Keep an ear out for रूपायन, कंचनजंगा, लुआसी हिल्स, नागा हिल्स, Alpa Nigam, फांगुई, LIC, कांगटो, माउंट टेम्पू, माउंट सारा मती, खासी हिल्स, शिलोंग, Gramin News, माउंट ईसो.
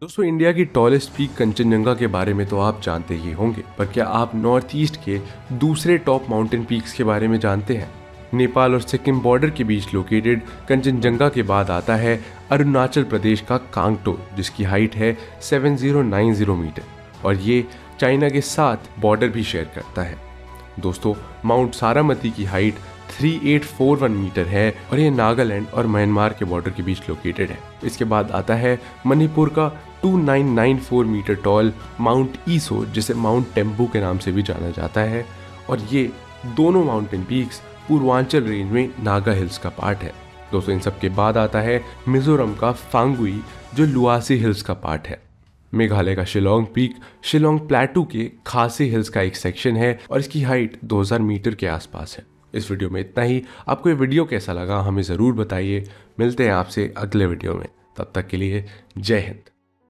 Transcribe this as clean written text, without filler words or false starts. दोस्तों, इंडिया की tallest peak कंचनजंगा के बारे में तो आप जानते ही होंगे, पर क्या आप नॉर्थ ईस्ट के दूसरे टॉप माउंटेन पीक्स के बारे में जानते हैं? नेपाल और सिक्किम बॉर्डर के बीच लोकेटेड कंचनजंगा के बाद आता है अरुणाचल प्रदेश का कांगटो, जिसकी हाइट है 7090 मीटर और ये चाइना के साथ बॉर्डर भी शेयर करता है। दोस्तों, माउंट सारा मती की हाइट 3841 मीटर है और ये नागालैंड और म्यांमार के बॉर्डर के बीच लोकेटेड है। इसके बाद आता है मणिपुर का 2994 मीटर टॉल माउंट ईसो, जिसे माउंट टेम्पू के नाम से भी जाना जाता है, और ये दोनों माउंटेन पीक्स पूर्वांचल रेंज में नागा हिल्स का पार्ट है। दोस्तों, इन सब के बाद आता है मिजोरम का फांगुई, जो लुआसी हिल्स का पार्ट है। मेघालय का शिलोंग पीक शिलोंग प्लेटू के खासी हिल्स का एक सेक्शन है और इसकी हाइट 2000 मीटर के आसपास है। इस वीडियो में इतना ही। आपको ये वीडियो कैसा लगा हमें ज़रूर बताइए। मिलते हैं आपसे अगले वीडियो में, तब तक के लिए जय हिंद।